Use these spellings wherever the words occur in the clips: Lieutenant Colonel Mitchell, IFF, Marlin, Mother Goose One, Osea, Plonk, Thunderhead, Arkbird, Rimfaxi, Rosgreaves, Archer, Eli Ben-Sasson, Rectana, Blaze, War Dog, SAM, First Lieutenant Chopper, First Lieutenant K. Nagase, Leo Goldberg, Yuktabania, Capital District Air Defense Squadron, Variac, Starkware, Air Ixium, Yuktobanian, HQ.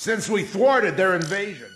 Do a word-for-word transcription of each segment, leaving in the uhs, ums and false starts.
since we thwarted their invasion.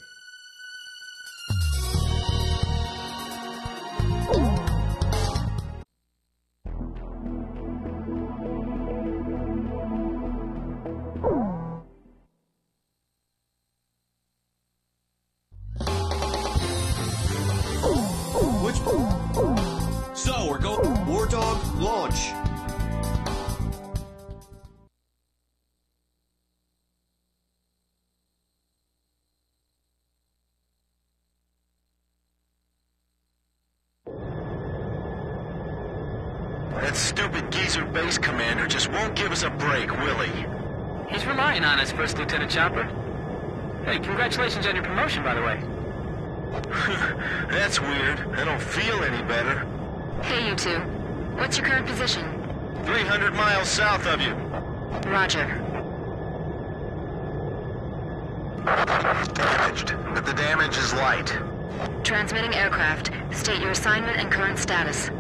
That stupid geezer base commander just won't give us a break, will he? He's relying on us, First Lieutenant Chopper. Hey, congratulations on your promotion, by the way. That's weird. I don't feel any better. Hey, you two. What's your current position? three hundred miles south of you. Roger. Damaged, but the damage is light. Transmitting aircraft. State your assignment and current status.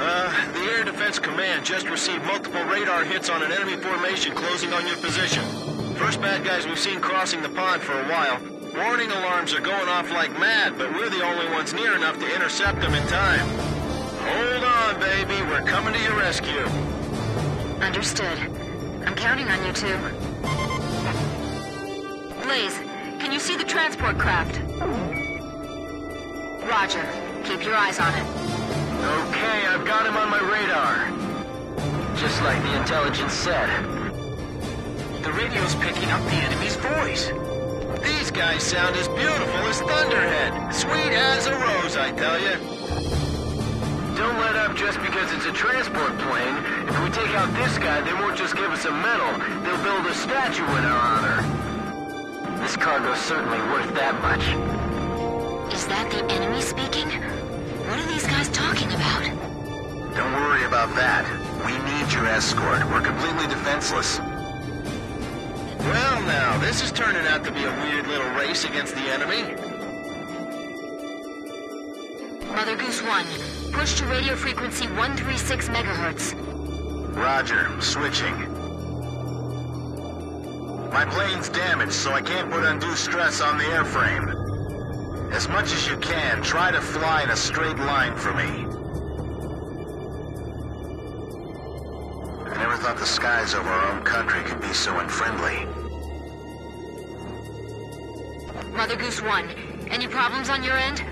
Uh, the Air Defense Command just received multiple radar hits on an enemy formation closing on your position. First bad guys we've seen crossing the pond for a while. Warning alarms are going off like mad, but we're the only ones near enough to intercept them in time. Hold on, baby. We're coming to your rescue. Understood. I'm counting on you two. Blaze, can you see the transport craft? Roger. Keep your eyes on it. Okay, I've got him on my radar. Just like the intelligence said. The radio's picking up the enemy's voice. These guys sound as beautiful as Thunderhead. Sweet as a rose, I tell you. Don't let up just because it's a transport plane. If we take out this guy, they won't just give us a medal. They'll build a statue in our honor. This cargo's certainly worth that much. Is that the enemy speaking? What are these guys talking about? Don't worry about that. We need your escort. We're completely defenseless. Well now, this is turning out to be a weird little race against the enemy. Mother Goose One, push to radio frequency one thirty-six megahertz. Roger, switching. My plane's damaged, so I can't put undue stress on the airframe. As much as you can, try to fly in a straight line for me. I never thought the skies over our own country could be so unfriendly. Mother Goose One, any problems on your end?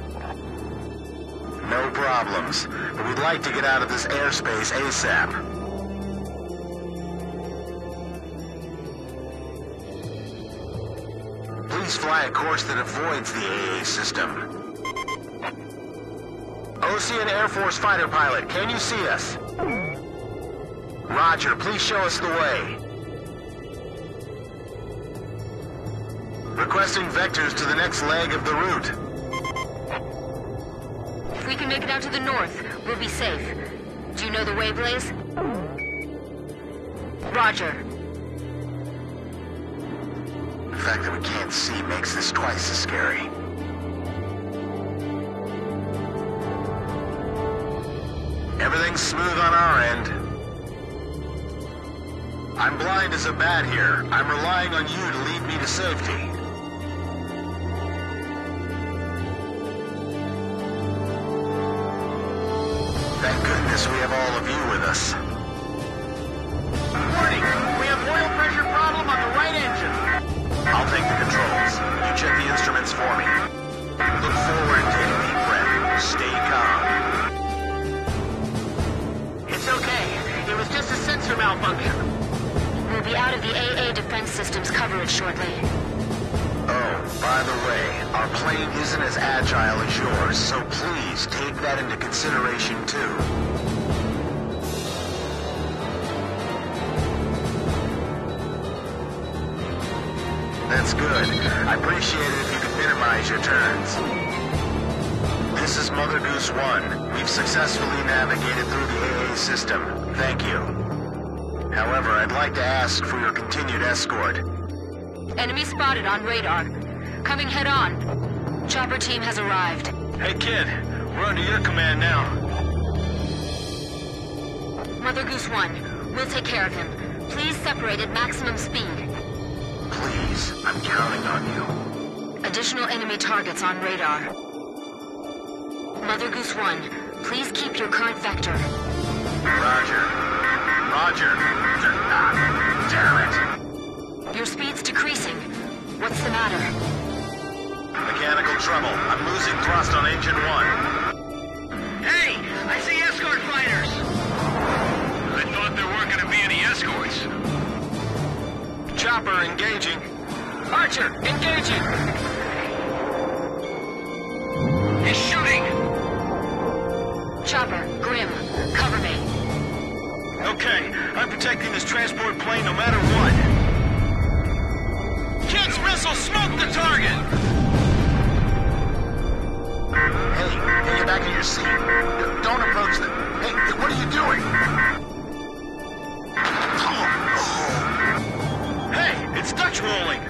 No problems, but we'd like to get out of this airspace ASAP. Please fly a course that avoids the A A system. Ocean Air Force fighter pilot, can you see us? Roger, please show us the way. Requesting vectors to the next leg of the route. If we can make it out to the north, we'll be safe. Do you know the way, Blaze? Roger. The fact that we can't see makes this twice as scary. Everything's smooth on our end. I'm blind as a bat here. I'm relying on you to lead me to safety. Thank goodness we have all of you with us. Warning! We have oil pressure problem on the right engine. I'll take the controls. You check the instruments for me. Look forward, take a deep breath. Stay calm. It's okay. It was just a sensor malfunction. We'll be out of the A A defense system's coverage shortly. Oh, by the way, our plane isn't as agile as yours, so please take that into consideration too. That's good. I appreciate it if you could minimize your turns. This is Mother Goose One. We've successfully navigated through the A A system. Thank you. However, I'd like to ask for your continued escort. Enemy spotted on radar. Coming head on. Chopper team has arrived. Hey kid, We're under your command now. Mother Goose One, we'll take care of him. Please separate at maximum speed. Please, I'm counting on you. Additional enemy targets on radar. Mother Goose One, please keep your current vector. Roger. Roger. Ah, damn it. Your speed's decreasing. What's the matter? Mechanical trouble. I'm losing thrust on engine one. Hey, I see escort fighters. I thought there weren't going to be any escorts. Chopper engaging. Archer engaging. He's shooting. Chopper, Grim, cover me. Okay, I'm protecting this transport plane no matter what. Kids missile, smoke the target! Hey, hey, get back in your seat. Don't approach them. Hey, what are you doing? Hey, it's Dutch rolling!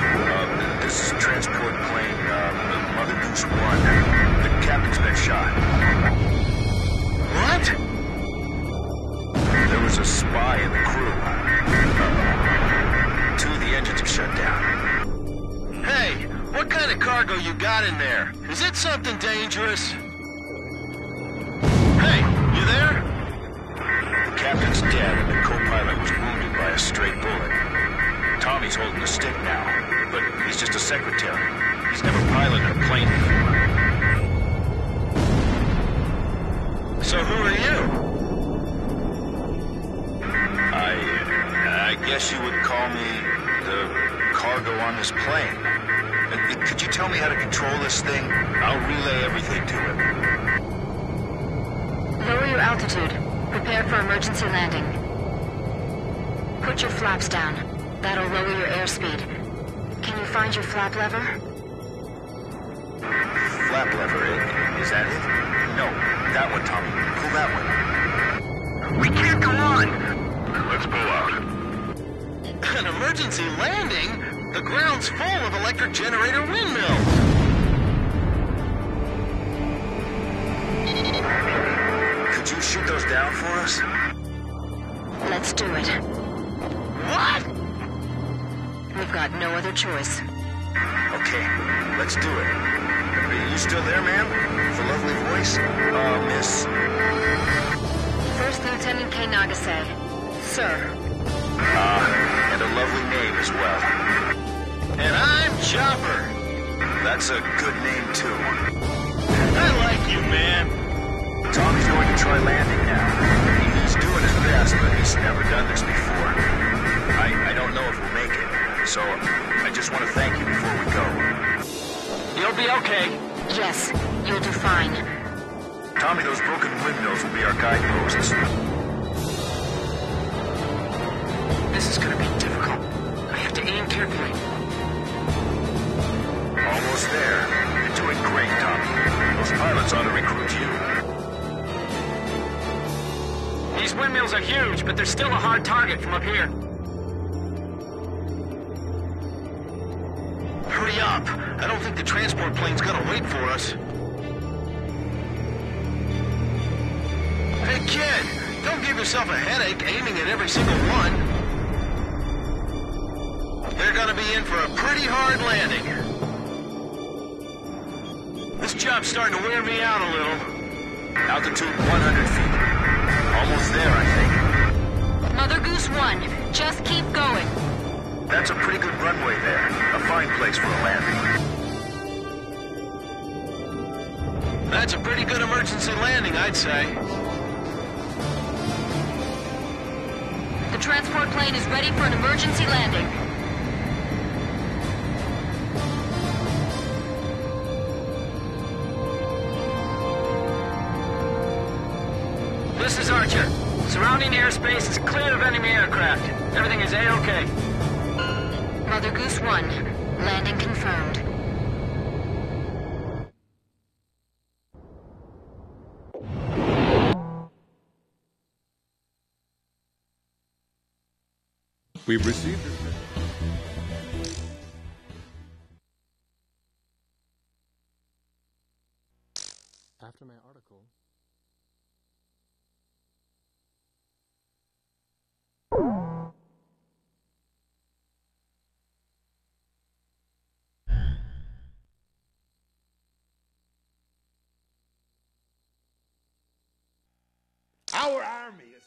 Um, this is a transport plane, um, Mother Goose One. The captain's been shot. What? There was a spy in the crew. Two of the engines are shut down. Hey, what kind of cargo you got in there? Is it something dangerous? Hey, you there? The captain's dead and the co-pilot was wounded by a stray bullet. Tommy's holding the stick now, but he's just a secretary. He's never piloted a plane before. So who are you? I... I guess you would call me... the cargo on this plane. Uh, could you tell me how to control this thing? I'll relay everything to him. Lower your altitude. Prepare for emergency landing. Put your flaps down. That'll lower your airspeed. Can you find your flap lever? Flap lever? Is that it? No, that one, Tommy. Pull that one. We can't go on! Let's pull out. An emergency landing? The ground's full of electric generator windmills. Could you shoot those down for us? Let's do it. What? We've got no other choice. Okay, let's do it. Are you still there, ma'am? With a lovely voice? Uh, miss... First Lieutenant K. Nagase. Sir. Ah, uh, and a lovely name as well. And I'm Chopper. That's a good name, too. I like you, man. Tommy's going to try landing now. He's doing his best, but he's never done this before. I, I don't know if we'll make it, so I just want to thank you before we go. You'll be okay. Yes, you'll do fine. Tommy, those broken windmills will be our guideposts. This is gonna be difficult. I have to aim carefully. Almost there. You're doing great, Tommy. Those pilots ought to recruit you. These windmills are huge, but they're still a hard target from up here. Hurry up! I don't think the transport plane's gonna wait for us. Hey, kid! Don't give yourself a headache aiming at every single one. They're gonna be in for a pretty hard landing. This job's starting to wear me out a little. Altitude one hundred feet. Almost there, I think. Mother Goose One, just keep going. That's a pretty good runway there. A fine place for a landing. That's a pretty good emergency landing, I'd say. The transport plane is ready for an emergency landing. This is Archer. Surrounding airspace is clear of enemy aircraft. Everything is A-OK. Mother Goose One, landing confirmed. We've received... After my article... Our army is...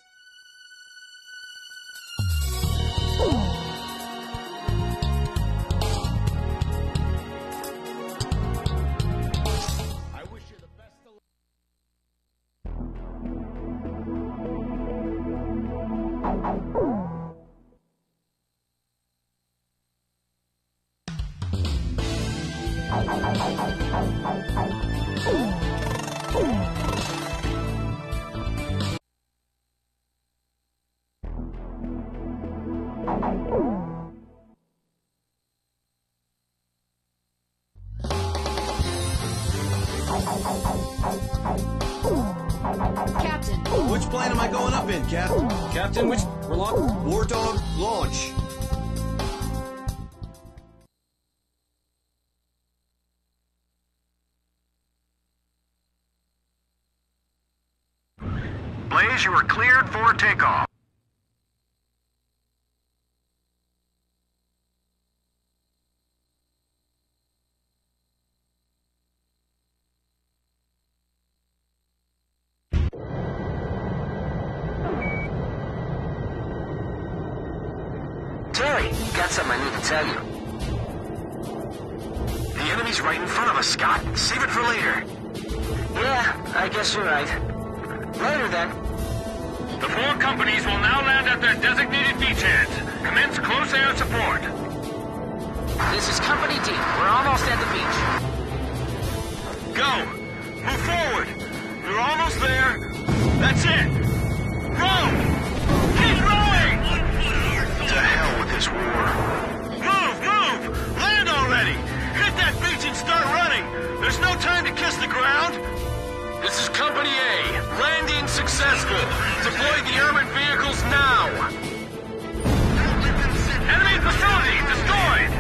Captain, Captain, which we're launch. War Dog, launch. Blaze, you are cleared for takeoff. Something I need to tell you. The enemy's right in front of us, Scott. Save it for later. Yeah, I guess you're right. Later, then. The four companies will now land at their designated beachheads. Commence close air support. This is Company D. We're almost at the beach. Go. Move forward. You're almost there. That's it. Row. Keep rowing. To hell with this war. Move, move! Land already! Hit that beach and start running! There's no time to kiss the ground! This is Company A. Landing successful. Deploy the armored vehicles now! Enemy facility destroyed!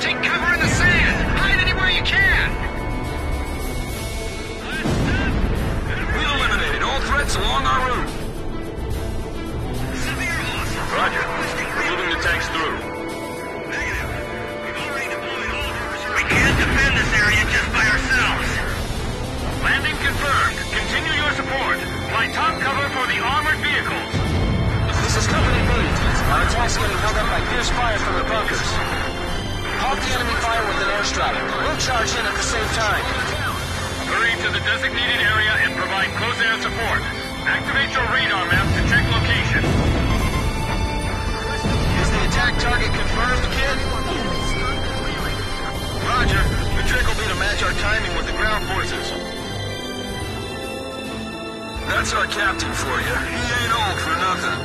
Take cover in the sand! Hide anywhere you can! We've eliminated all threats along our route. Roger. We're moving the tanks through. Negative. We've already deployed all of our reserves. We can't defend this area just by ourselves. Landing confirmed. Continue your support. Fly top cover for the armored vehicles. This is Company B. Our attack's getting held up by fierce fire from the bunkers. Halt the enemy fire with an airstrike. We'll charge in at the same time. Hurry to the designated area and provide close air support. Activate your radar map to check location. Attack target confirmed, kid? Roger. The trick will be to match our timing with the ground forces. That's our captain for you. He ain't old for nothing.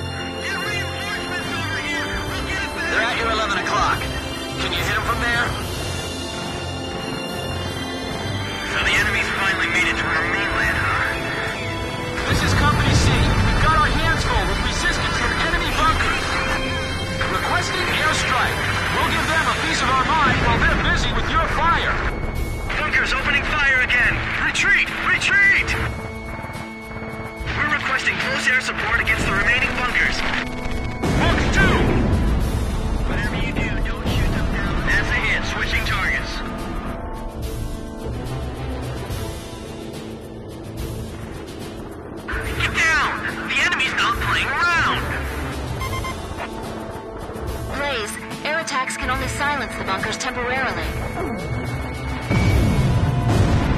Get reinforcements over here! We'll get it back! They're at your eleven o'clock. Can you hit him from there? So the enemy's finally made it to our mainland, huh? This is Company C. We've got our hands full with resistance from enemy bunkers. Requesting airstrike. We'll give them a piece of our mind while they're busy with your fire. Bunkers opening fire again. Retreat! Retreat! We're requesting close air support against the remaining bunkers. Book two! Whatever you do, don't shoot them down. That's a hit. Switching targets. Get down! The enemy's not playing around! Blaze, air attacks can only silence the bunkers temporarily.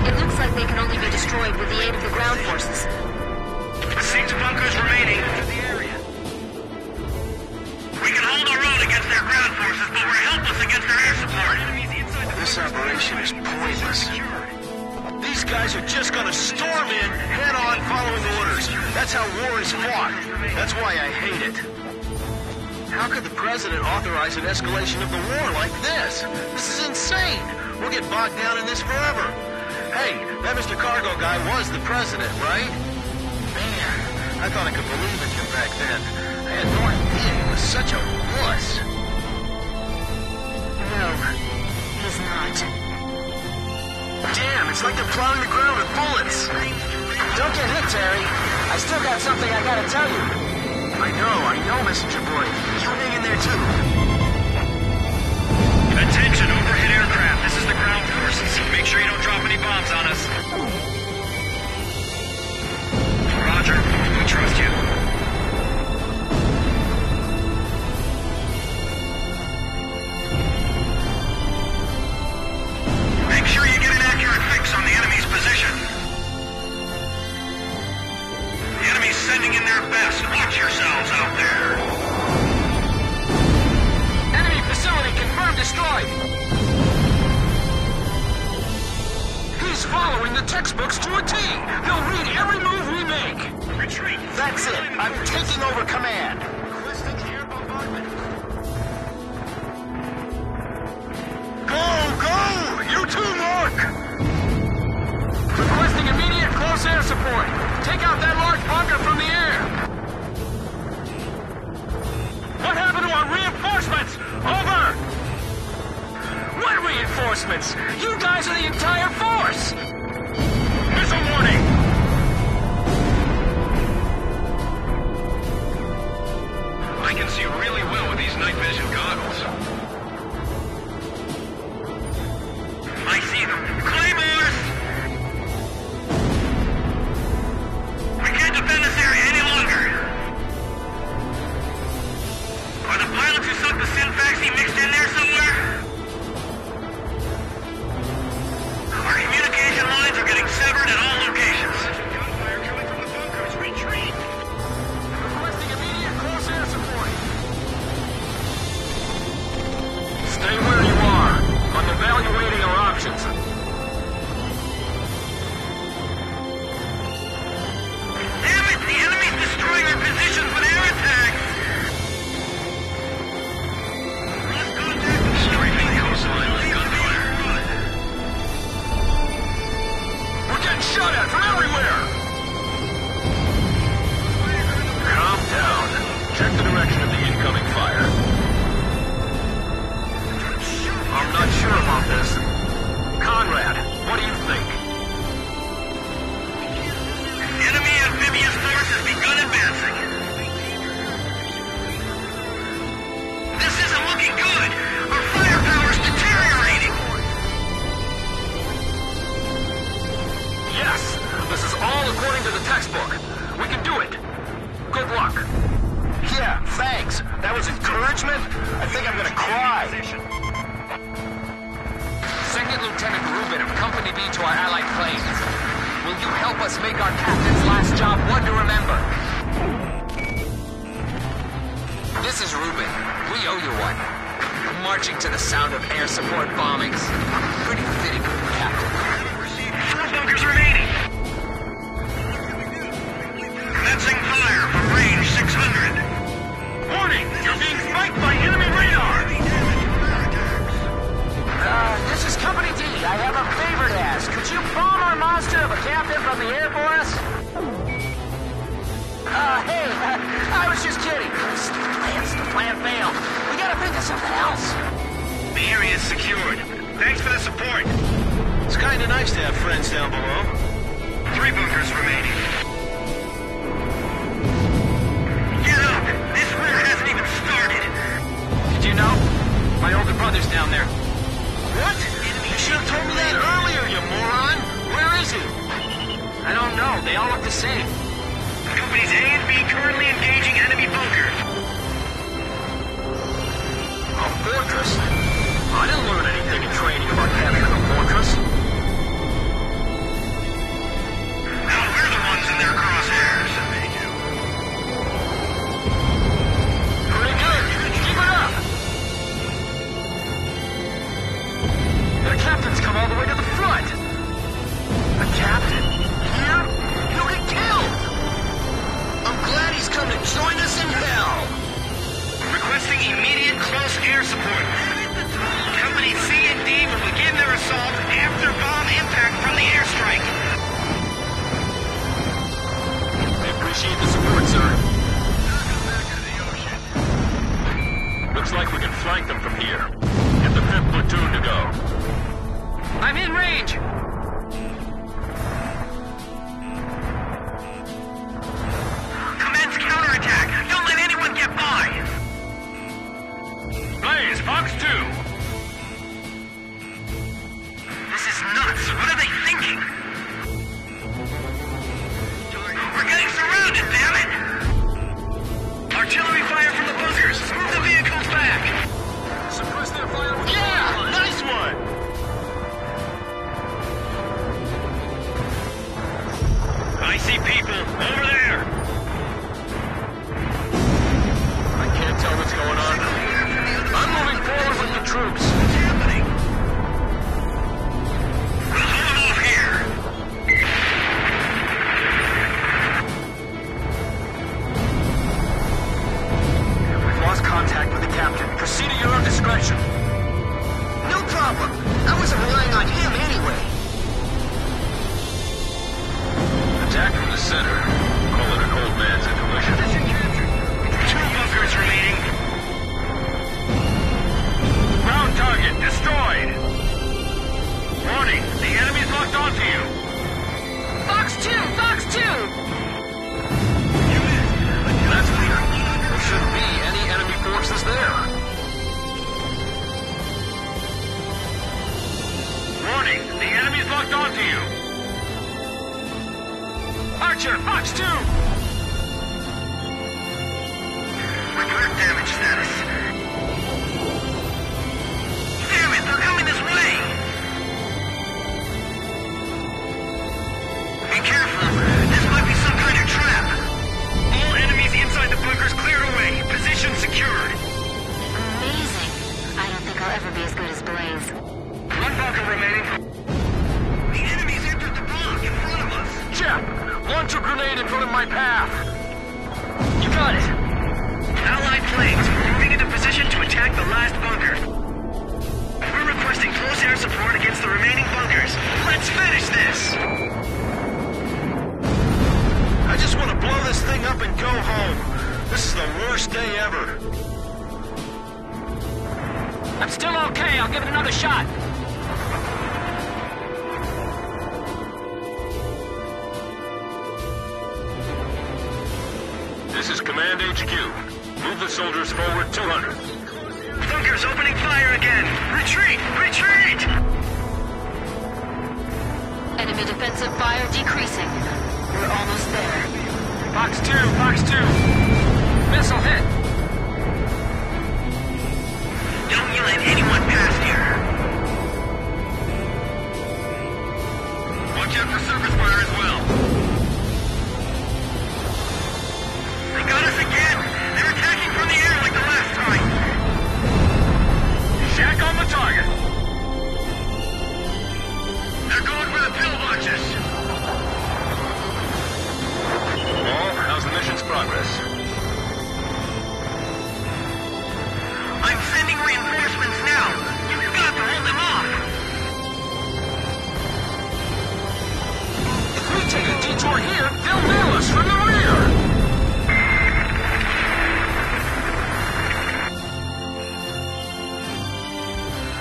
It looks like they can only be destroyed with the aid of the ground forces. Six bunkers remaining to the area. We can hold our own against their ground forces, but we're helpless against their air support. This operation is pointless. These guys are just gonna storm in, head on, following orders. That's how war is fought. That's why I hate it. How could the president authorize an escalation of the war like this? This is insane! We'll get bogged down in this forever. Hey, that Mister Cargo guy was the president, right? Man, I thought I could believe in him back then. I had no idea he was such a wuss. No, he's not. damn, it's like they're plowing the ground with bullets. Don't get hit, Terry. I still got something I gotta tell you. I know, I know, Messenger Boy. You hang in there, too. Attention, overhead aircraft. This is the ground force. Make sure you don't drop any bombs on us. Roger, we trust you. Make sure you get an accurate fix on the enemy's position. The enemy's sending in their best. Watch yourselves out there. Enemy facility confirmed destroyed. He's following the textbooks to a T. They'll read every move we make. Retreat. That's it. I'm taking over command. Requesting air bombardment. Go, go! You too, Mark! Requesting immediate close air support. Take out that large bunker from the air. What happened to our reinforcements? Over! What reinforcements? You guys are the entire force! Missile warning! I can see really well with these night vision goggles. I see them. Claymores! We can't defend this area any longer. Are the pilots who sunk the Rimfaxi mixed in there somewhere? Our communication lines are getting severed at all locations. Gunfire coming from the bunkers. Retreat! Requesting immediate close air support. Stay where you are. I'm evaluating our options. Damn it! The enemy's destroying our positions with air attacks! Lost contact with the strafing coastline with gunfire. We're getting shot at from everywhere! Calm down. Check the direction of the incoming fire. I'm not sure about this. Conrad, what do you think? Enemy amphibious force has begun advancing. This isn't looking good. Our firepower's deteriorating. Yes, this is all according to the textbook. We can do it. Good luck. Yeah, thanks. That was encouragement? I think I'm gonna cry. Second Lieutenant Rubin of Company B to our allied planes. Will you help us make our captain's last job one to remember? This is Rubin. We owe you one. Marching to the sound of air support bombings. Pretty fitting, Captain. Four bunkers remaining. Commencing fire from range six hundred. Warning! You're being spiked by enemy radar! Uh, this is Company D. I have a favor to ask. Could you bomb our monster of a captain from the air for us? Uh, hey, uh, I was just kidding. The plan's the plan failed. We gotta think of something else. The area's secured. Thanks for the support. It's kinda nice to have friends down below. Three bunkers remaining. Get up! This war hasn't even started. Did you know? My older brother's down there. What? You should have told me that earlier, you moron! Where is he? I don't know. They all look the same. Companies A and B currently engaging enemy bunker. A fortress? I didn't learn anything in training about capturing a fortress. Now we're the ones in their crosshairs. Pretty good. Keep it up! The captain's come all the way to the front! A captain? Here? He'll get killed! I'm glad he's come to join us in hell! Requesting immediate close air support. Company C and D will begin their assault after bomb impact from the airstrike. I appreciate the support, sir. Back into the ocean. Looks like we can flank them from here. Get the fifth platoon to go. I'm in range! nuts! What are they thinking? We're getting surrounded, damn it! Artillery fire from the bunkers! Move the vehicles back! Suppress their fire with yeah! Nice one! I see people over there. I can't tell what's going on. I'm moving forward with the troops. What's happening? We'll hold off here. We've lost contact with the captain. Proceed at your own discretion. No problem. I wasn't relying on him anyway. Attack from the center. Call it an old man's intuition. Two bunkers remaining. Ground target destroyed. Warning, the enemy's locked onto you. Fox two, Fox two! That's weird. There shouldn't be any enemy forces there. Warning, the enemy's locked onto you. Archer, Fox two! Report damage status. Damn it, they're coming this way! Be careful, this might be some kind of trap. All enemies inside the bunkers cleared away, position secured. Amazing. I don't think I'll ever be as good as Blaze. One bunker remaining. The enemies entered the block in front of us. Check! Launch a grenade in front of my path! You got it! Allied planes, moving into position to attack the last bunker. We're requesting close air support against the remaining bunkers. Let's finish this! I just want to blow this thing up and go home. This is the worst day ever. I'm still okay, I'll give it another shot. This is Command H Q. Move the soldiers forward two hundred. Bunkers opening fire again! Retreat! Retreat! Enemy defensive fire decreasing. We're almost there. Box two! Box two! Missile hit! Don't you let anyone pass here! Watch out for surface fire as well! Got us again! They're attacking from the air like the last time! Check on the target! They're going for the pillboxes! All, how's the mission's progress? I'm sending reinforcements now! You've got to hold them off! If we take a detour here, they'll nail us from the rear!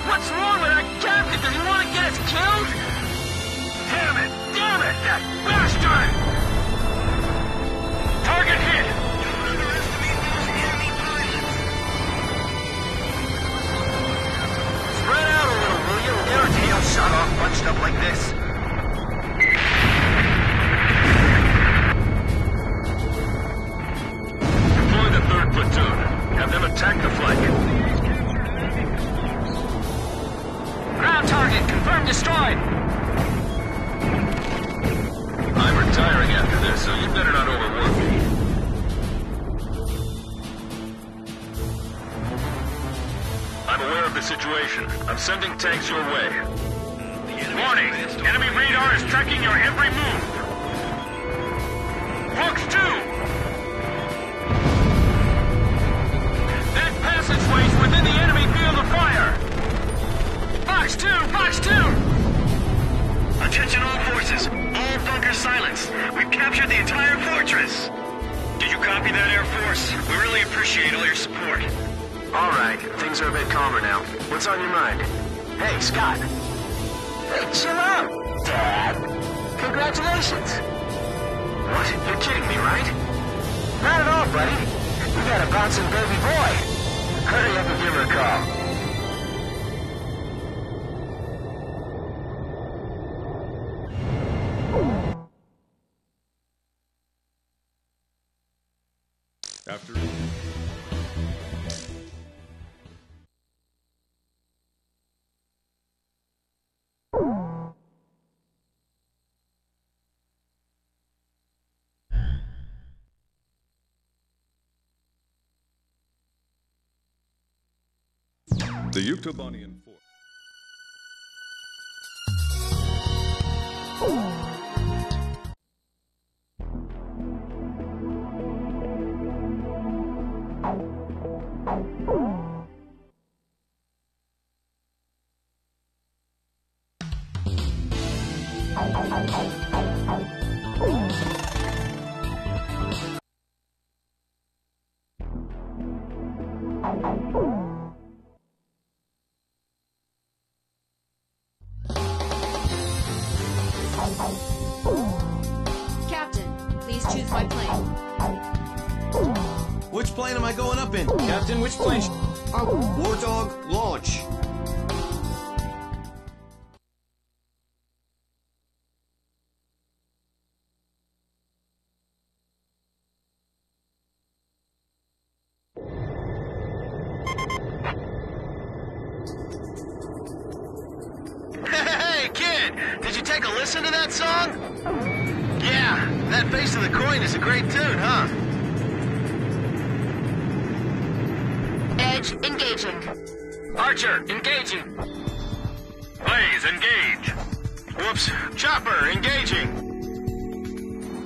What's wrong with that captain? Does he want to get us killed? Damn it! Damn it! That bastard! Target hit! Don't underestimate those enemy pilots! Spread out a little, will you? Get our tails shot off bunched up like this. Deploy the third platoon. Have them attack the flank. Ground target, confirmed destroyed! I'm retiring after this, so you better not overwork me. I'm aware of the situation. I'm sending tanks your way. Warning! Enemy radar is tracking your every move! Fox two! That passageway is within the enemy field of fire! Box two! Box two! Attention all forces! All bunkers silenced! We've captured the entire fortress! Did you copy that, Air Force? We really appreciate all your support. Alright, things are a bit calmer now. What's on your mind? Hey, Scott! Hey, chill out, Dad! Congratulations! What? You're kidding me, right? Not at all, buddy. We got a bouncing baby boy. Hurry up and give her a call. After... The Yuktobanian Force. Captain, please choose my plane. Which plane am I going up in? Captain, which plane? War Dog, launch. Archer, engaging. Blaze, engage. Whoops. Chopper, engaging.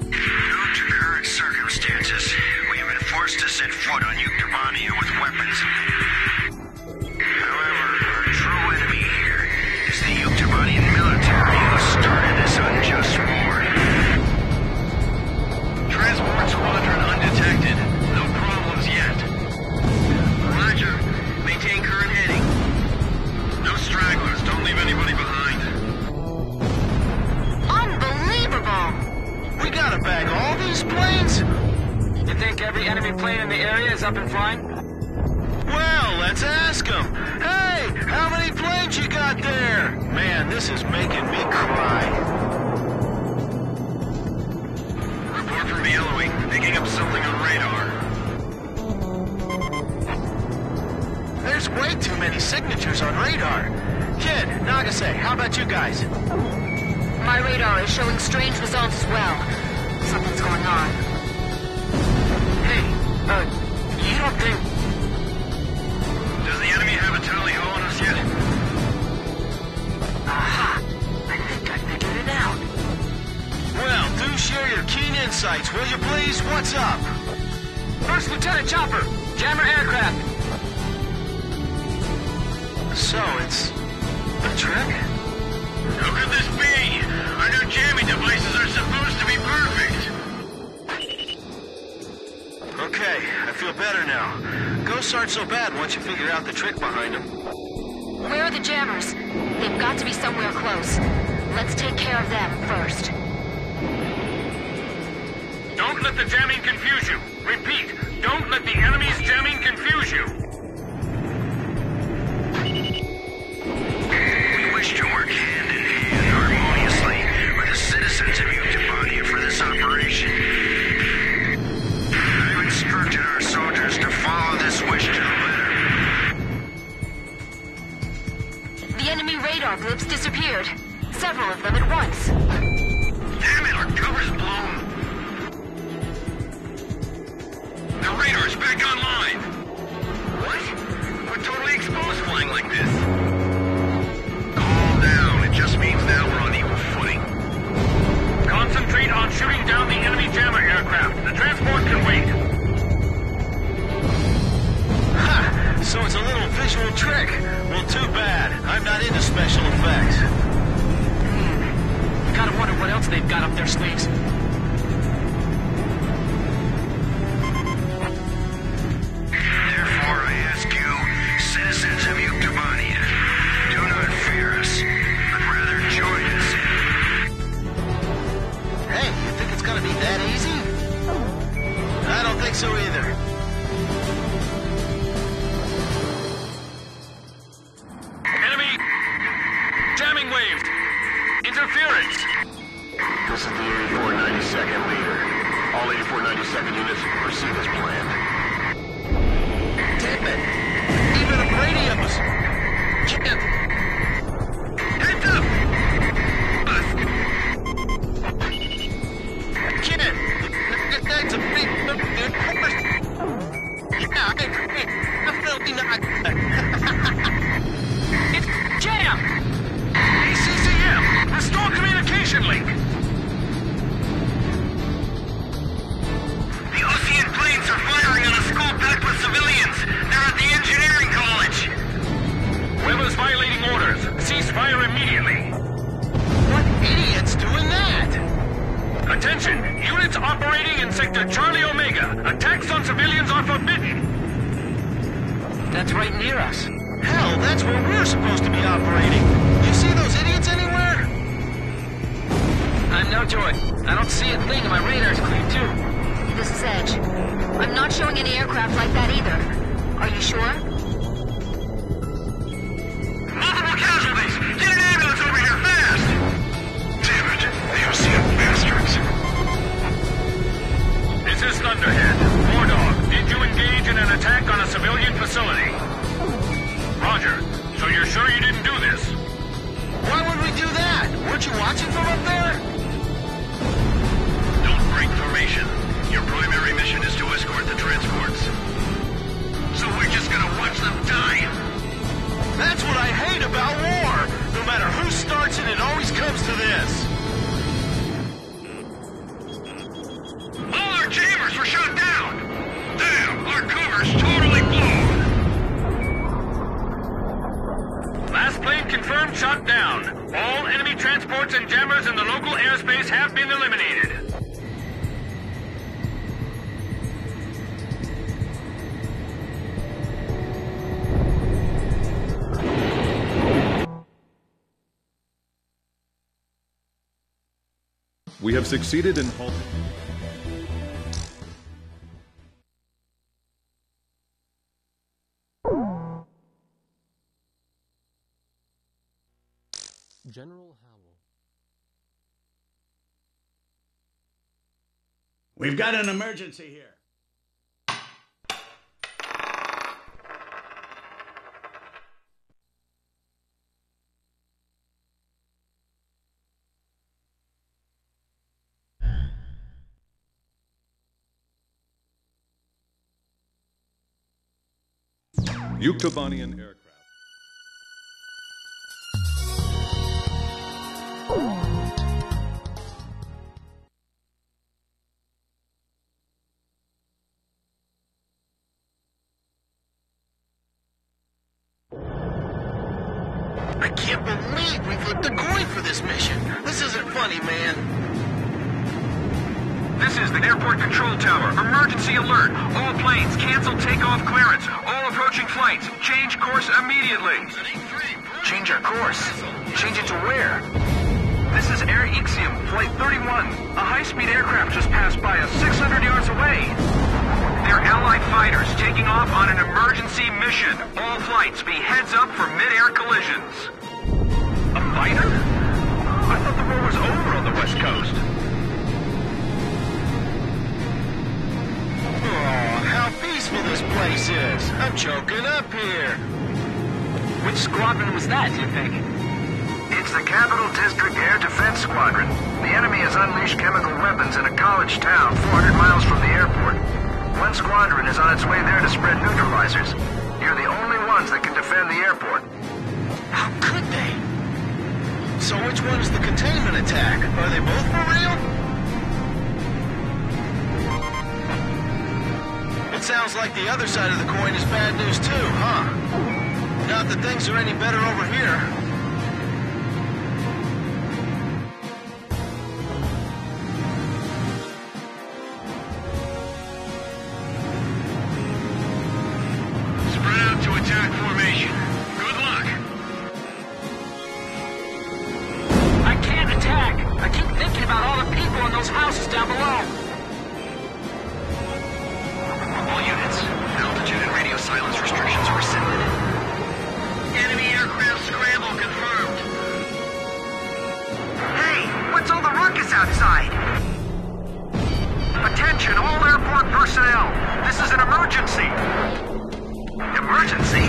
Due to current circumstances, we have been forced to set foot on Yuktabania with weapons. However, our true enemy here is the Yuktabanian military who started this unjust war. Transport squadron undetected. No problems yet. Roger. Maintain current heading. No stragglers. Don't leave anybody behind. Unbelievable! We gotta bag all these planes? You think every enemy plane in the area is up and flying? Well, let's ask them. Hey, how many planes you got there? Man, this is making me cry. Report from the Yellowing. Picking up something on radar. There's way too many signatures on radar. Kid, Nagase, how about you guys? My radar is showing strange results as well. Something's going on. Hey, uh, you don't think... Does the enemy have a tally ho on us yet? Aha! I think I figured it out. Well, do share your keen insights, will you please? What's up? First Lieutenant Chopper, jammer aircraft. So, it's a trick? How could this be? Our new jamming devices are supposed to be perfect! Okay, I feel better now. Ghosts aren't so bad once you figure out the trick behind them. Where are the jammers? They've got to be somewhere close. Let's take care of them first. Don't let the jamming confuse you. Repeat, don't let the enemy's jamming confuse you. To work hand in hand harmoniously with the citizens of Yuktabania for this operation. I've instructed our soldiers to follow this wish to the letter. The enemy radar groups disappeared. Several of them at once. Damn it, our cover's blown. The radar's back online. What? We're totally exposed flying like this. Just means now we're on equal footing. Concentrate on shooting down the enemy jammer aircraft. The transport can wait. Ha! So it's a little visual trick. Well, too bad. I'm not into special effects. Hmm. Gotta wonder what else they've got up their sleeves. Therefore, I ask you, citizens of Yuktabania, do not fear us. Hey, you think it's gonna be that easy? I don't think so either. Enemy! Jamming waved! Interference! This is the eighty-four ninety-second leader. All eighty-four ninety-second units, proceed as planned. We have succeeded in halting. General Howell. We've got an emergency here. Yuktobanian aircraft. I can't believe we flipped a coin for this mission. This isn't funny, man. This is the airport control tower. Emergency alert. All planes cancel takeoff clearance. Approaching flights. Change course immediately. Change our course? Change it to where? This is Air Ixium, Flight thirty-one. A high-speed aircraft just passed by us six hundred yards away. They're Allied fighters taking off on an emergency mission. All flights be heads up for mid-air collisions. A fighter? I thought the war was over on the West Coast. Peaceful this place is. I'm choking up here. Which squadron was that, you think? It's the Capital District Air Defense Squadron. The enemy has unleashed chemical weapons in a college town four hundred miles from the airport. One squadron is on its way there to spread neutralizers. You're the only ones that can defend the airport. How could they? So which one is the containment attack? Are they both for real? It sounds like the other side of the coin is bad news too, huh? Not that things are any better over here. Spread out to attack formation. Good luck. I can't attack. I keep thinking about all the people in those houses down below. Altitude and radio silence restrictions were rescinded. Enemy aircraft scramble confirmed. Hey, what's all the ruckus outside? Attention, all airport personnel. This is an emergency. Emergency?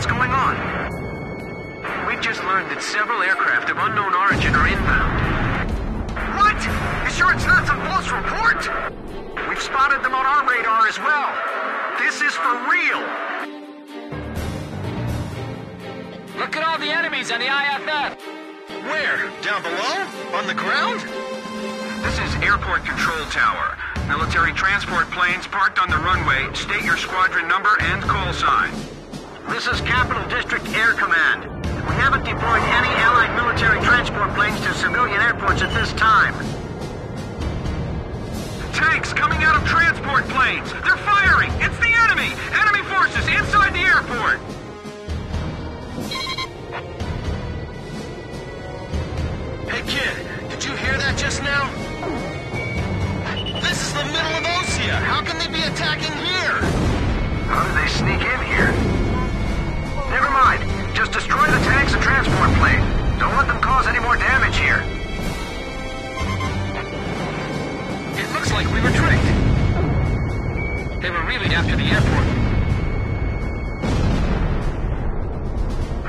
What's going on? We've just learned that several aircraft of unknown origin are inbound. What? You sure it's not some false report? We've spotted them on our radar as well. This is for real. Look at all the enemies on the I F F. Where? Down below? On the ground? This is Airport Control Tower. Military transport planes parked on the runway. State your squadron number and call sign. This is Capital District Air Command. We haven't deployed any Allied military transport planes to civilian airports at this time. Tanks coming out of transport planes! They're firing! It's the enemy! Enemy forces inside the airport! Hey kid, did you hear that just now? This is the middle of Osea. How can they be attacking here? How did they sneak in here? Never mind. Just destroy the tanks and transport plane. Don't let them cause any more damage here. It looks like we were tricked. They were really after the airport.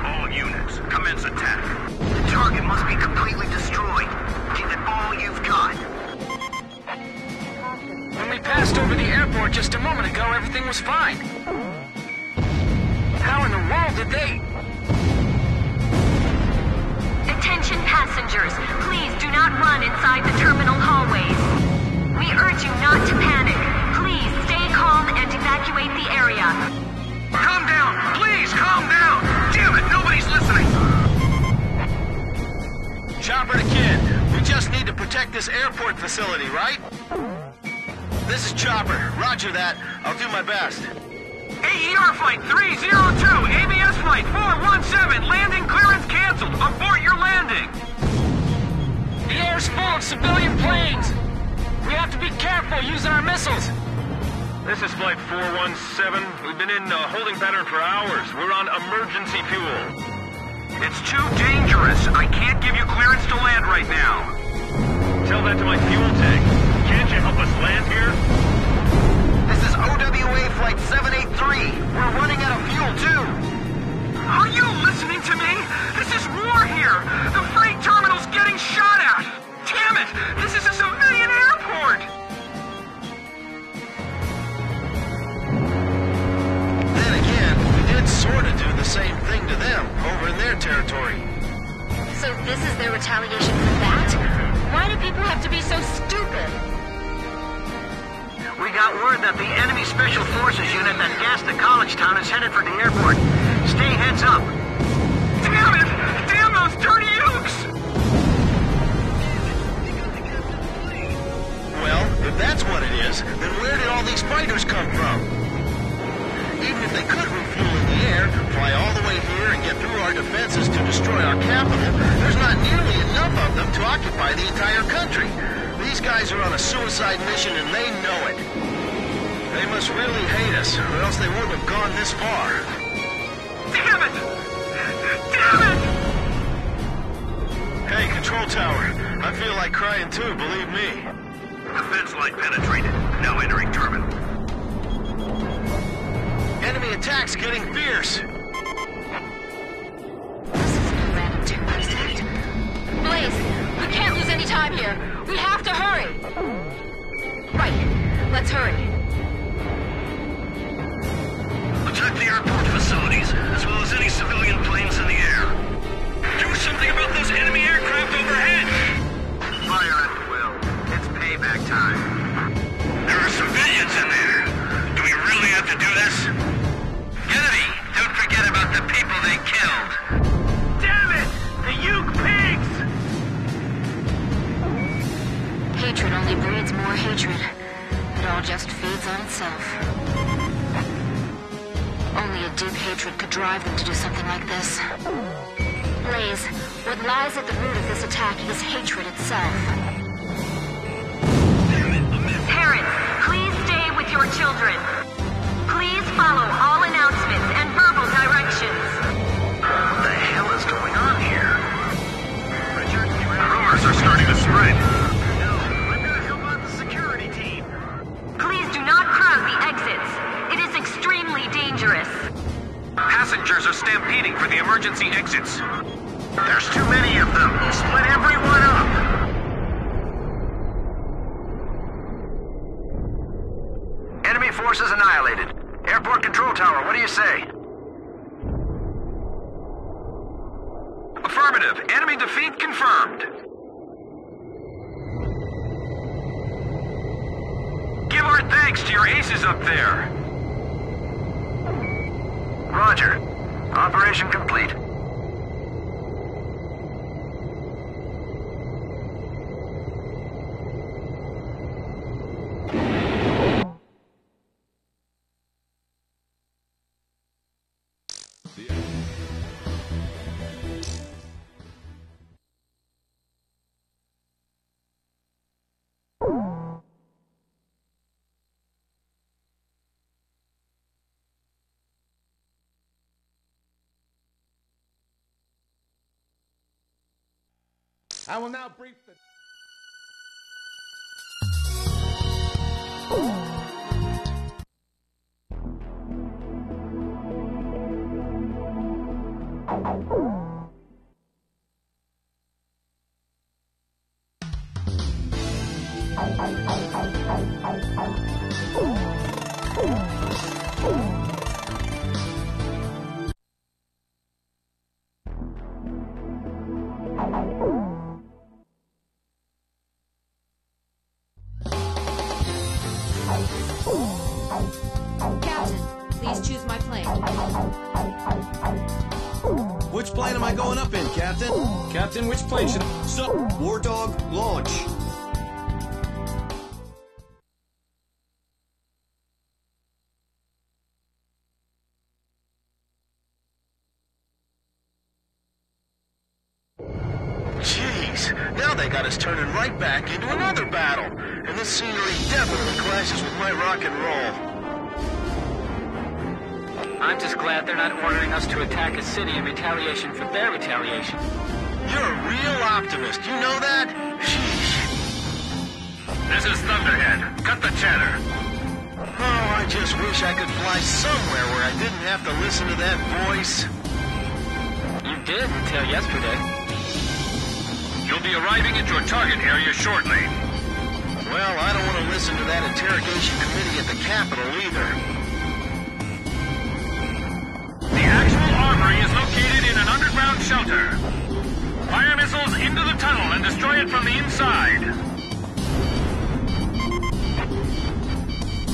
All units, commence attack. The target must be completely destroyed. Give it all you've got. When we passed over the airport just a moment ago, everything was fine. How in the world did they... Attention passengers, please do not run inside the terminal hallways. We urge you not to panic. Please stay calm and evacuate the area. Calm down! Please calm down! Damn it, nobody's listening! Chopper to Kid, we just need to protect this airport facility, right? This is Chopper. Roger that. I'll do my best. A E R Flight three zero two, A B S Flight four one seven, landing clearance canceled. Abort your landing. The air's full of civilian planes. We have to be careful using our missiles. This is Flight four one seven. We've been in a holding pattern for hours. We're on emergency fuel. It's too dangerous. I can't give you clearance to land right now. Tell that to my fuel tank. Can't you help us land here? This is O W A Flight seven eight three. We're running out of fuel, too. Are you listening to me? This is war here. The freight terminal's getting shot at. Damn it! This is a civilian airport. Then again, we did sort of do the same thing to them over in their territory. So this is their retaliation for that? Why do people have to be so stupid? We got word that the enemy special forces unit that gassed the college town is headed for the airport. Stay heads up. Damn it! Damn those dirty yokes! Well, if that's what it is, then where did all these fighters come from? Even if they could refuel in the air, fly all the way here and get through our defenses to destroy our capital, there's not nearly enough of them to occupy the entire country. These guys are on a suicide mission and they know it. They must really hate us, or else they wouldn't have gone this far. Damn it! Damn it! Hey, Control Tower, I feel like crying too, believe me. Defense line penetrated, now entering terminal. Enemy attacks getting fierce. This isn't a random terrorist act. Blaze, we can't lose any time here. We have to hurry. Right, let's hurry. Attack the airport facilities, as well as any civilian planes in the air. Do something about those enemy aircraft overhead. Fire at will. It's payback time. There are civilians in there. Do we really have to do this? Kennedy, don't forget about the people they killed. Damn it! The Uke pigs! Hatred only breeds more hatred. It all just feeds on itself. Only a deep hatred could drive them to do something like this. Blaze, what lies at the root of this attack is hatred itself. Parents, please stay with your children. Please follow all announcements and verbal directions. What the hell is going on here? Rumors are starting to spread. No, I'm gonna help out the security team. Please do not crowd the exits. It is extremely dangerous. Passengers are staying. Split everyone up! Enemy forces annihilated. Airport control tower, what do you say? Affirmative. Enemy defeat confirmed. Give our thanks to your aces up there. Roger. Operation complete. I will now brief the... Captain, which plane should... So, War Dog, launch. Jeez, now they got us turning right back into another battle. And this scenery definitely clashes with my rock and roll. I'm just glad they're not ordering us to attack a city in retaliation for their retaliation. You're a real optimist, you know that? Sheesh. This is Thunderhead. Cut the chatter. Oh, I just wish I could fly somewhere where I didn't have to listen to that voice. You did until yesterday. You'll be arriving into a target area shortly. Well, I don't want to listen to that interrogation committee at the Capitol either. The actual armory is located in an underground shelter. Fire missiles into the tunnel and destroy it from the inside.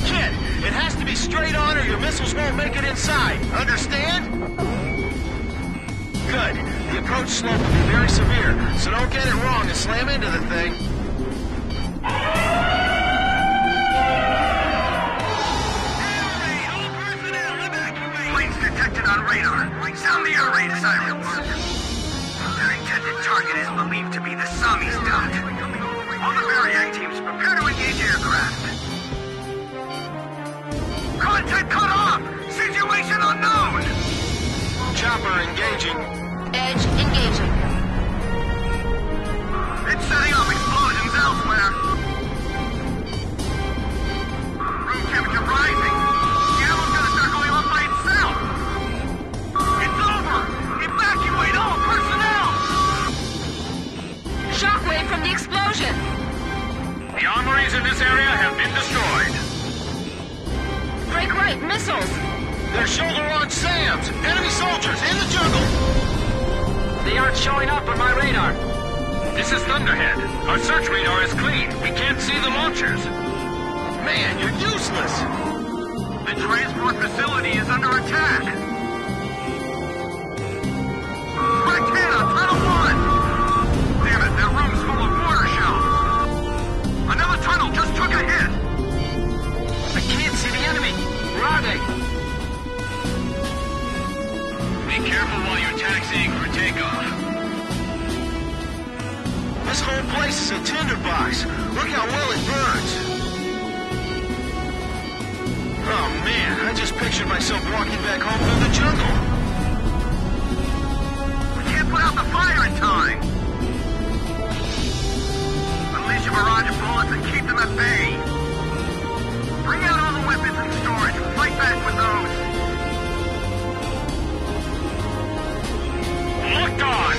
Kid, it has to be straight on or your missiles won't make it inside. Understand? Good. The approach slope will be very severe, so don't get it wrong and slam into the thing. Air raid, all personnel evacuate! Planes detected on radar. Sound the air raid sirens. Their intended target is believed to be the Sami's dock. All the Variac teams, prepare to engage aircraft. Contact cut off! Situation unknown! Chopper engaging. Edge engaging. It's setting off explosions elsewhere. Room temperature rising. The animal's gonna start going off by itself! It's over! Evacuate all personnel! Shockwave from the explosion! The armories in this area have been destroyed. Break right, missiles! They're shoulder-launched SAMs! Enemy soldiers in the jungle! They aren't showing up on my radar. This is Thunderhead. Our search radar is clean. We can't see the launchers. Man, you're useless! The transport facility is under attack! Rectana, Tunnel one! That room's full of mortar shells. Another tunnel just took a hit. I can't see the enemy. Where are they? Be careful while you're taxiing for takeoff. This whole place is a tinderbox. Look how well it burns. Oh man, I just pictured myself walking back home through the jungle. We can't put out the fire in time. Unleash a barrage of bullets and keep them at bay. Bring out all the weapons in storage and fight back with those. Locked on!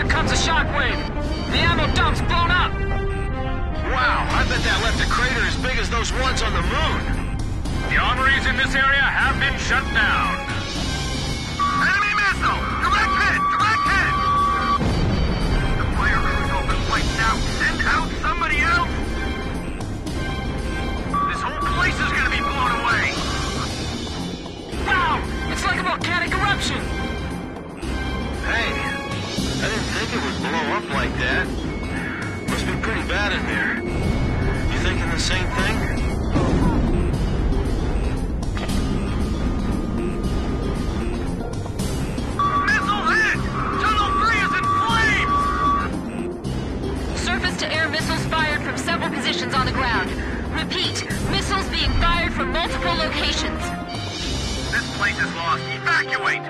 Here comes a shockwave. The ammo dump's blown up. Wow, I bet that left a crater as big as those ones on the moon. The armories in this area have been shut down. Enemy missile! Direct hit! Direct hit! The fire is open, wiped out. Send out somebody else! This whole place is gonna be blown away! Wow! It's like a volcanic eruption! Hey, I didn't think it would blow up like that. Must be pretty bad in there. You thinking the same thing? Positions on the ground. Repeat, missiles being fired from multiple locations. This place is lost. Evacuate!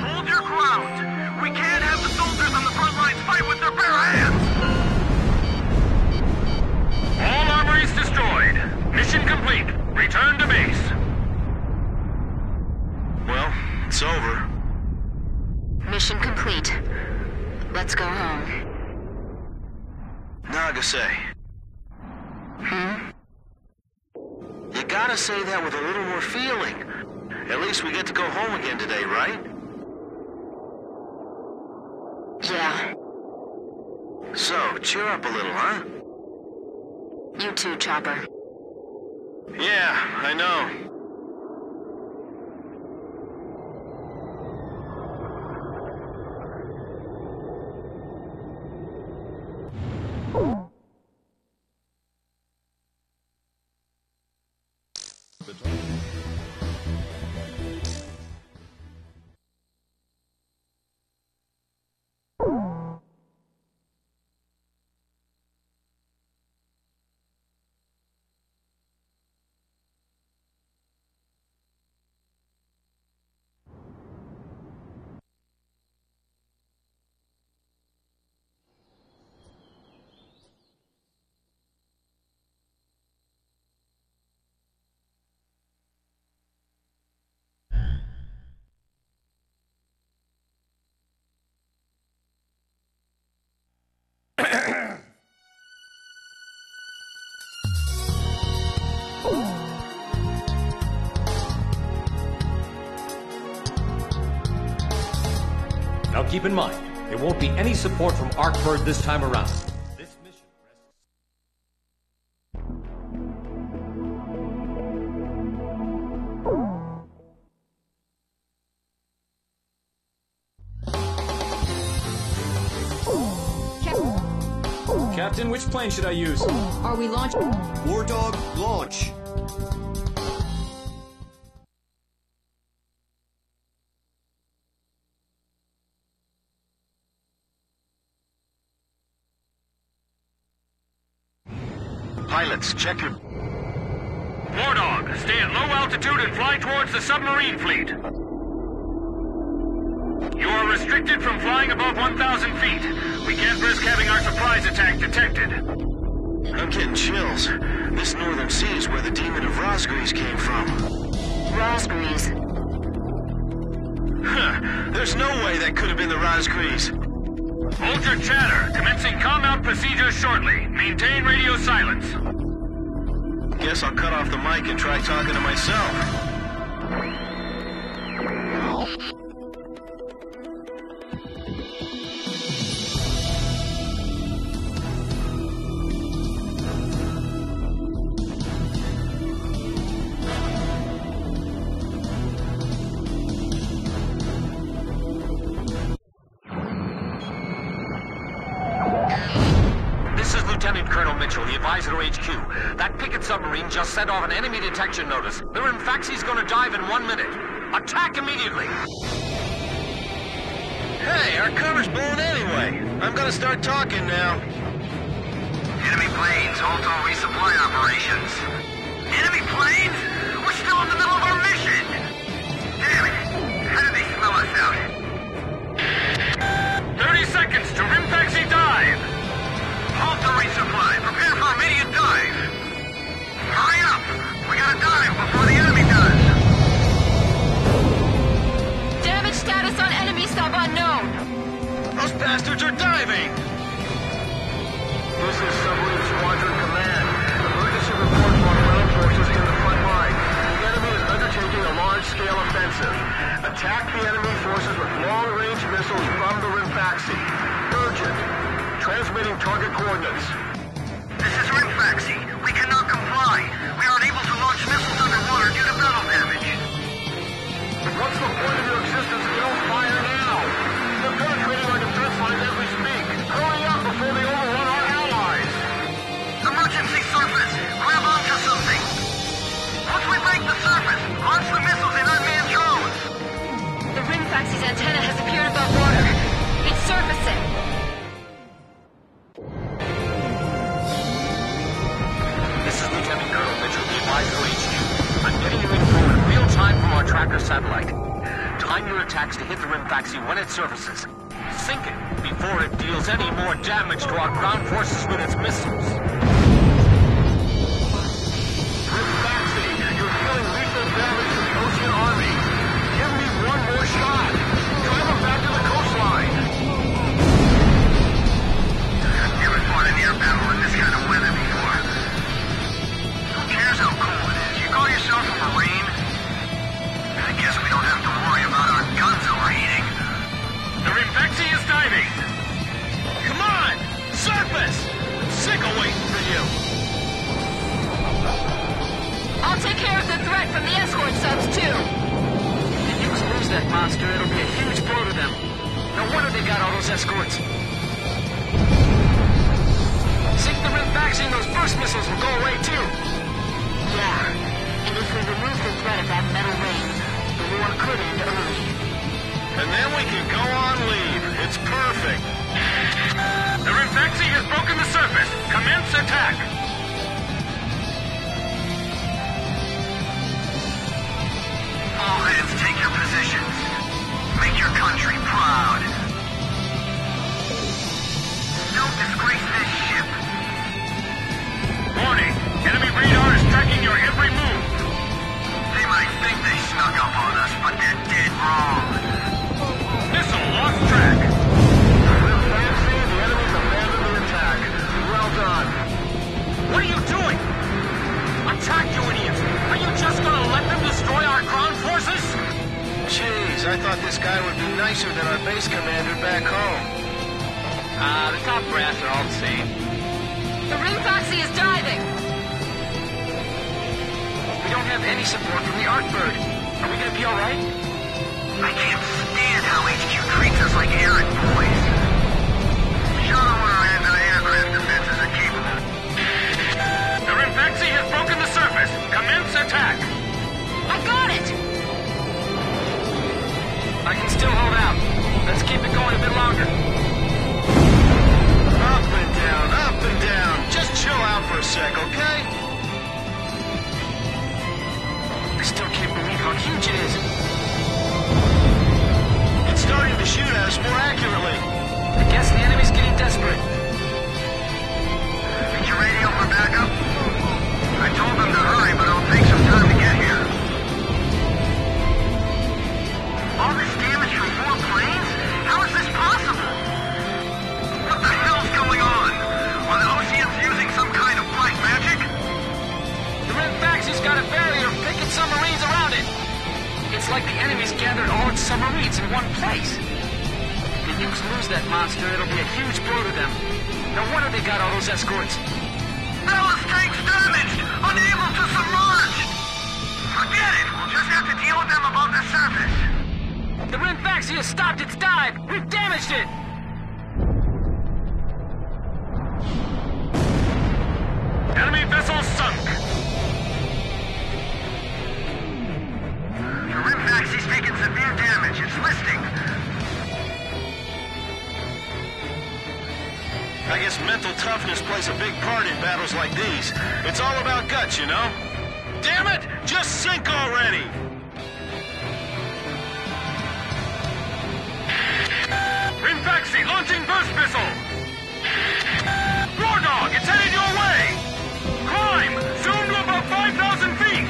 Hold your ground! We can't have the soldiers on the front lines fight with their bare hands! All armories destroyed. Mission complete. Return to base. Well, it's over. Mission complete. Let's go home. Nagase. Hmm? You gotta say that with a little more feeling. At least we get to go home again today, right? Yeah. So, cheer up a little, huh? You too, Chopper. Yeah, I know. Now keep in mind, there won't be any support from Arkbird this time around. Captain, which plane should I use? Are we launching? War Dog, launch. Pilots, check your... War Dog, stay at low altitude and fly towards the submarine fleet. You are restricted from flying above one thousand feet. We can't risk having our surprise attack detected. I'm getting chills. This northern sea is where the demon of Rosgreaves came from. Rosgreaves? Huh. There's no way that could have been the Rosgreaves. Hold your chatter. Commencing comm-out procedure shortly. Maintain radio silence. Guess I'll cut off the mic and try talking to myself. This is Lieutenant Colonel Mitchell, the advisor to H Q. That picket submarine just sent off an enemy detection notice. The Rimfaxi's gonna dive in one minute. Attack immediately! Hey, our cover's blown anyway. I'm gonna start talking now. Enemy planes, halt all resupply operations. Enemy planes? We're still in the middle of our mission! Damn it! How did they slow us out? thirty seconds to Rimfaxi dive! Halt the resupply. Prepare for immediate dive. Hurry up! We gotta dive before the enemy does. Damage status on enemy sub unknown. bastards are diving! This is Submarine Squadron Command. Emergency report from ground forces in the front line. The enemy is undertaking a large-scale offensive. Attack the enemy forces with long-range missiles from the Rimfaxi. Urgent. Transmitting target coordinates. This is Rimfaxi. We cannot comply. We are unable to launch missiles underwater due to battle damage. What's the point of your existence if you don't fire now? They're penetrating our defense lines as we speak. Hurry up before they overrun our allies! Emergency surface! Grab onto something! Once we break the surface, launch the missiles in unmanned drones! The Rimfaxi's antenna has appeared above water. It's surfacing! This is Lieutenant Colonel Mitchell, E Y zero H Q. I'm getting you informed in real time from our tracker satellite. Time your attacks to hit the Rimfaxi when it surfaces. Sink it before it deals any more damage to our ground forces with its missiles. Rimfaxi, you're dealing lethal damage to the ocean army. Give me one more shot. Drive them back to the coastline. You haven't fought an air battle in this kind of weather before. Who cares how cold it is? You call yourself a Marine? I guess we don't have to worry about our guns overheating. The Rimfaxi is diving! Come on! Surface! I'm sick of waiting for you! I'll take care of the threat from the escort subs, too! If they do lose that monster, it'll be a huge blow to them. No wonder they got all those escorts. Sink the Rimfaxi and those burst missiles will go away, too! Yeah, and if we remove the threat of that metal ring, war could end early. And then we can go on leave. It's perfect. The Rimfaxi has broken the surface. Commence attack. All hands, take your positions. Make your country proud. Don't disgrace this ship. Warning. Enemy radar is tracking your every move. They might think they snuck up on us, but they're dead wrong. Missile lost track. Rimfaxi, the enemy's abandoned the attack. Well done. What are you doing? Attack, you idiots! Are you just gonna let them destroy our ground forces? Jeez, I thought this guy would be nicer than our base commander back home. Ah, uh, the top brass are all the same. The Rimfaxi is diving! We don't have any support from the Arkbird. Are we gonna be alright? I can't stand how H Q treats us like errant boys. Show them what our anti-aircraft defenses are capable. The Rimfaxi has broken the surface. Commence attack. I got it! I can still hold out. Let's keep it going a bit longer. Up and down, up and down. Just chill out for a sec, okay? I still can't believe how huge it is. It's starting to shoot at us more accurately. I guess the enemy's getting desperate. Did you radio for backup? I told them to hurry, but it'll take some time to get here. All this damage from four planes? How is this possible? What the hell's going on? Are the Oceans using some kind of black magic? The Rimfaxi's got a barrier picking submarines around it. It's like the enemy's gathered all its submarines in one place. If the Ukes lose that monster, it'll be a huge blow to them. No wonder they got all those escorts. Ballast tanks damaged! Unable to submerge! Forget it! We'll just have to deal with them above the surface. The Rimfaxi has stopped its dive! We've damaged it! Enemy vessel sunk! Rimfaxi's taking severe damage. It's listing. I guess mental toughness plays a big part in battles like these. It's all about guts, you know? Damn it! Just sink already! Rimfaxi launching burst missile! War Dog, it's headed your way! Climb! Zoom to about five thousand feet!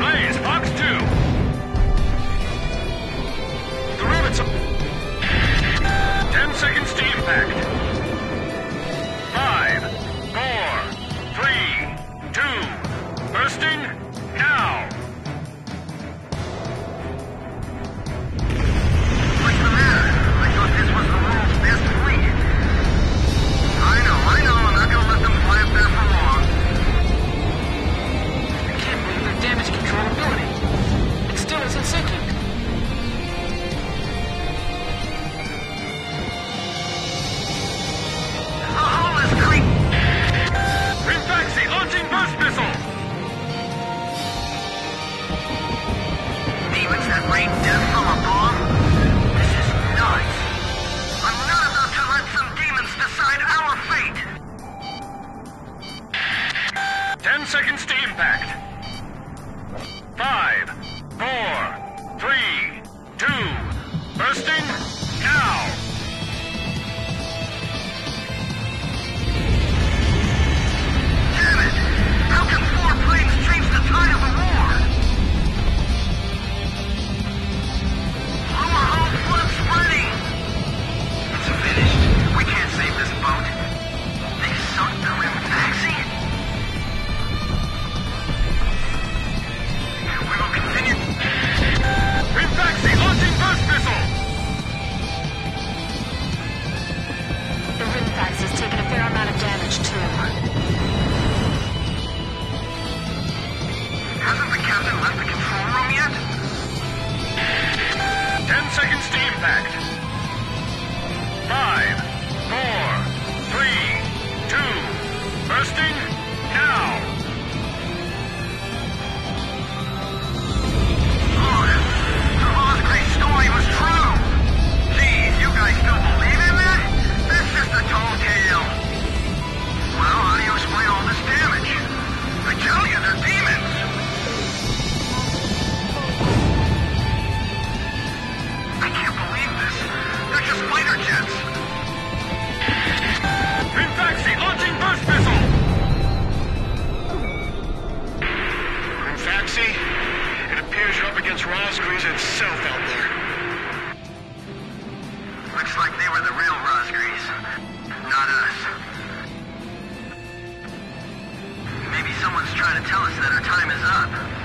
Blaze, Fox two! Ten seconds Colonels out there. Looks like they were the real Rosgreaves, not us. Maybe someone's trying to tell us that our time is up.